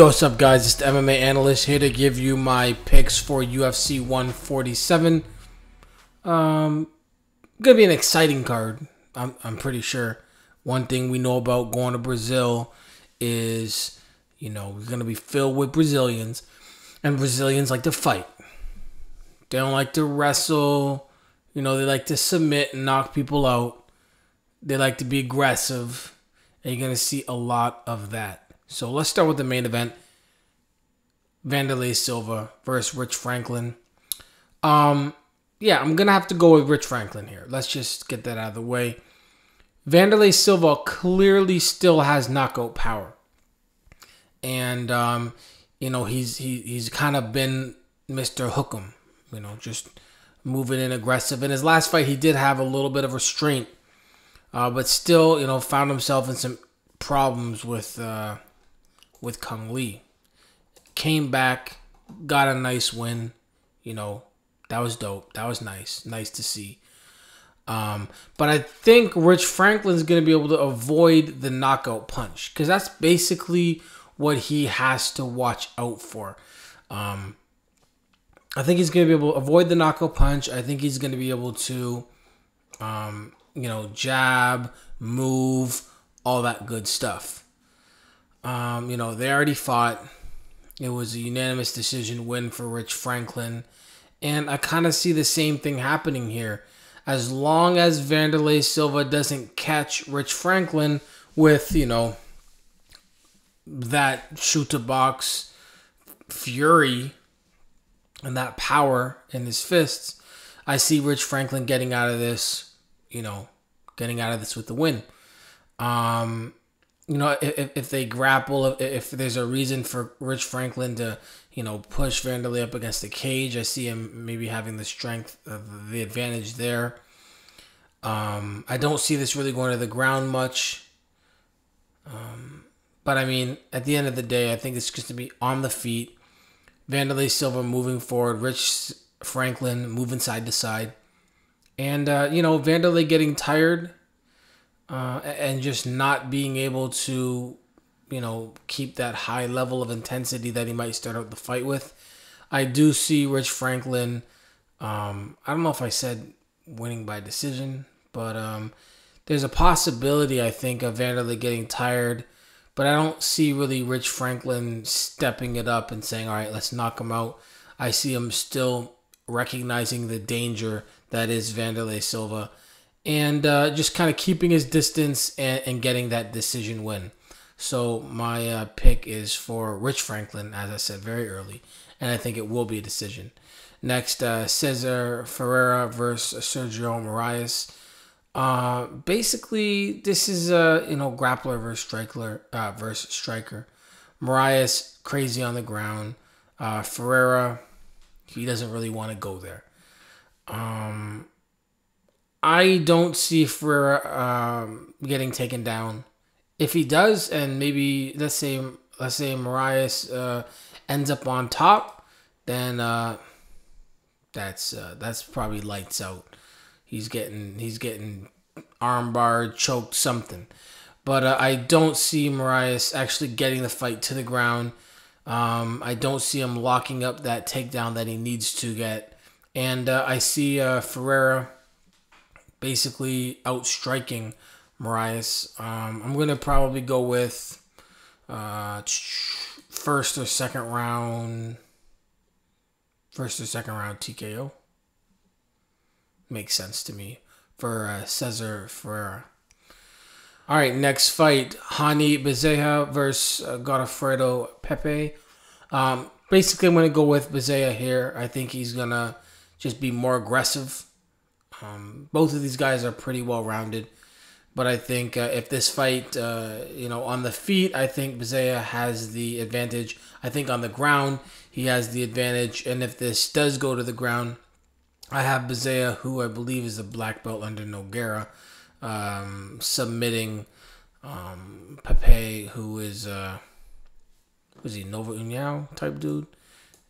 Yo, what's up guys, it's the MMA Analyst here to give you my picks for UFC 147. Gonna be an exciting card, I'm pretty sure. One thing we know about going to Brazil is, you know, we're gonna be filled with Brazilians. And Brazilians like to fight. They don't like to wrestle. You know, they like to submit and knock people out. They like to be aggressive. And you're gonna see a lot of that. So let's start with the main event. Wanderlei Silva versus Rich Franklin. Yeah, I'm going to have to go with Rich Franklin here. Let's just get that out of the way. Wanderlei Silva clearly still has knockout power. And, you know, he's kind of been Mr. Hook'em. You know, just moving in aggressive. In his last fight, he did have a little bit of restraint. But still, you know, found himself in some problems with Kung Lee. Came back, got a nice win. You know, that was dope. That was nice. Nice to see. But I think Rich Franklin's going to be able to avoid the knockout punch, because that's basically what he has to watch out for. I think he's going to be able to avoid the knockout punch. I think he's going to be able to, you know, jab, move, all that good stuff. You know, they already fought. It was a unanimous decision win for Rich Franklin. And I kind of see the same thing happening here. As long as Wanderlei Silva doesn't catch Rich Franklin with, you know, that shoot-to-box fury and that power in his fists, I see Rich Franklin getting out of this, you know, getting out of this with the win. You know, if they grapple, if there's a reason for Rich Franklin to, you know, push Wanderlei up against the cage, I see him maybe having the strength, the advantage there. I don't see this really going to the ground much. But I mean, at the end of the day, I think it's just to be on the feet. Wanderlei Silva moving forward, Rich Franklin moving side to side. And, you know, Wanderlei getting tired. And just not being able to, you know, keep that high level of intensity that he might start out the fight with. I do see Rich Franklin, I don't know if I said winning by decision, but there's a possibility, I think, of Wanderlei getting tired. But I don't see really Rich Franklin stepping it up and saying, all right, let's knock him out. I see him still recognizing the danger that is Wanderlei Silva. And just kind of keeping his distance and getting that decision win. So my pick is for Rich Franklin, as I said very early. And I think it will be a decision. Next, Cezar Ferreira versus Sergio Marias. Basically, this is, you know, grappler versus striker. Marias, crazy on the ground. Ferreira, he doesn't really want to go there. I don't see Ferreira getting taken down. If he does, and maybe let's say Marias ends up on top, then that's probably lights out. He's getting armbarred, choked, something. But I don't see Marias actually getting the fight to the ground. I don't see him locking up that takedown that he needs to get, and I see Ferreira basically outstriking Marias. I'm going to probably go with first or second round TKO. Makes sense to me for Cesar Ferreira. All right, next fight, Hani Bezerra versus Godofredo Pepey. Basically, I'm going to go with Bezerra here. I think he's going to just be more aggressive. Both of these guys are pretty well-rounded, but I think if this fight, you know, on the feet, I think Bezerra has the advantage. I think on the ground, he has the advantage, and if this does go to the ground, I have Bezerra, who I believe is a black belt under Noguera, submitting Pepey, who is, was he Nova União type dude?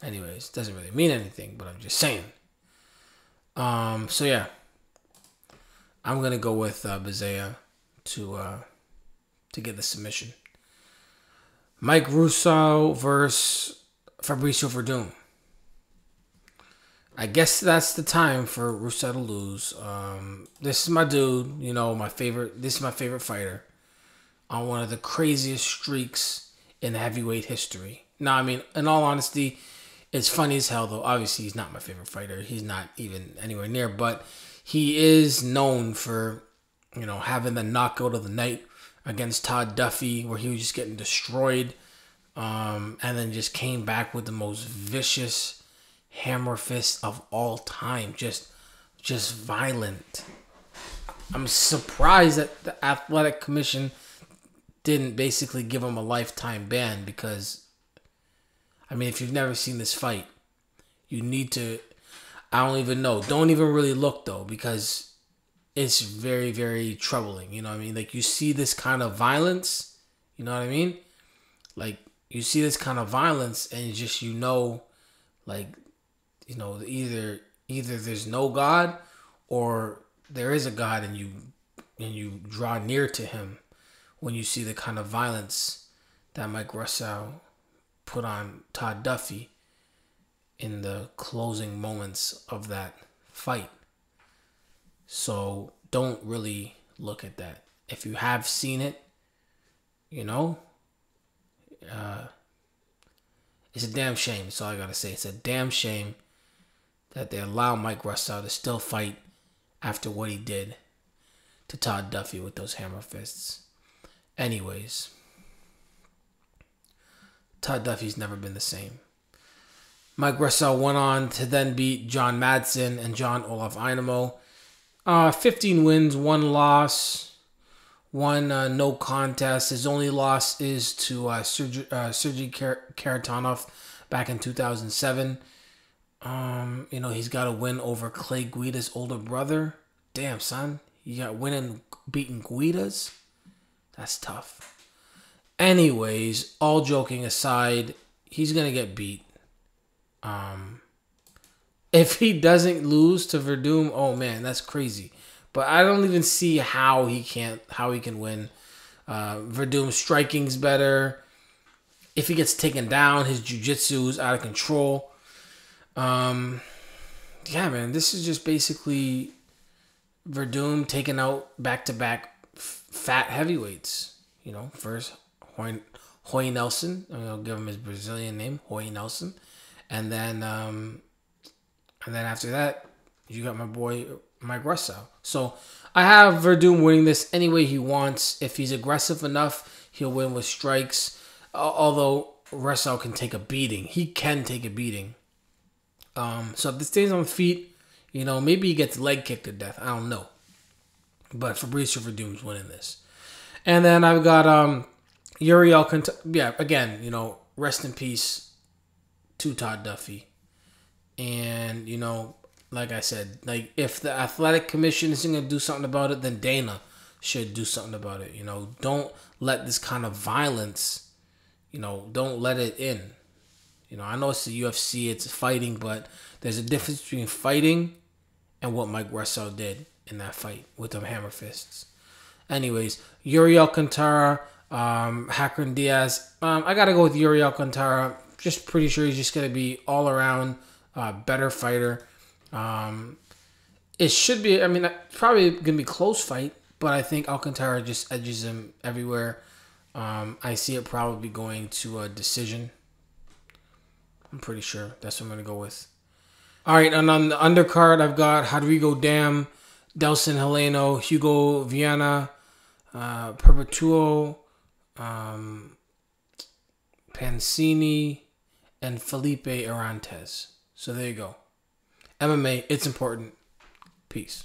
Anyways, doesn't really mean anything, but I'm just saying. So yeah, I'm gonna go with Bezerra to get the submission. Mike Russow versus Fabricio Werdum. I guess that's the time for Russow to lose. This is my dude, you know, my favorite. This is my favorite fighter on one of the craziest streaks in heavyweight history. Now, I mean, in all honesty, it's funny as hell, though. Obviously, he's not my favorite fighter. He's not even anywhere near, but he is known for, you know, having the knockout of the night against Todd Duffee, where he was just getting destroyed, and then just came back with the most vicious hammer fist of all time. Just violent. I'm surprised that the Athletic Commission didn't basically give him a lifetime ban, because, I mean, if you've never seen this fight, you need to. I don't even know. Don't even really look, though, because it's very, very troubling. You know what I mean? Like, you see this kind of violence. You know what I mean? Like, you see this kind of violence, and just, you know, like, you know, either there's no God, or there is a God, and you draw near to him when you see the kind of violence that Mike Russow put on Todd Duffee in the closing moments of that fight. So don't really look at that. If you have seen it, you know, it's a damn shame. That's all I gotta say. It's a damn shame that they allow Mike Russow to still fight after what he did to Todd Duffee with those hammer fists. Anyways, Todd Duffee's never been the same. Mike Russow went on to then beat John Madsen and John Olaf Einemo. 15 wins, 1 loss, 1 no contest. His only loss is to Sergei Karatanov back in 2007. You know, he's got a win over Clay Guida's older brother. Damn, son. You got winning, beating Guidas? That's tough. Anyways, all joking aside, he's going to get beat. If he doesn't lose to Werdum, oh man, that's crazy. But I don't even see how he can't, how he can win. Werdum's striking's better. If he gets taken down, his jiu-jitsu's out of control. Yeah, man, this is just basically Werdum taking out back-to-back fat heavyweights. You know, first Hoi Nelson. I'll give him his Brazilian name, Hoi Nelson. And then after that, you got my boy Mike Russow. So I have Werdum winning this any way he wants. If he's aggressive enough, he'll win with strikes. Although Russow can take a beating, he can take a beating. So if this stays on feet, you know, maybe he gets leg kicked to death. I don't know, but Fabricio Werdum's winning this. And then I've got Yuri Alcantara. Yeah, again, you know, rest in peace to Todd Duffee. And, you know, like I said, like, if the Athletic Commission isn't going to do something about it, then Dana should do something about it. You know, don't let this kind of violence, you know, don't let it in. You know, I know it's the UFC, it's fighting, but there's a difference between fighting and what Mike Russow did in that fight with them hammer fists. Anyways, Yuri Alcantara, Hacran Dias. I got to go with Yuri Alcantara. Just pretty sure he's just going to be all around better fighter. It should be, I mean, it's probably going to be a close fight, but I think Alcantara just edges him everywhere. I see it probably going to a decision. I'm pretty sure that's what I'm going to go with. All right, and on the undercard, I've got Rodrigo Dam, Delson Heleno, Hugo Viana, Perpetuo, Pansini, and Felipe Arantes. So there you go. MMA, it's important. Peace.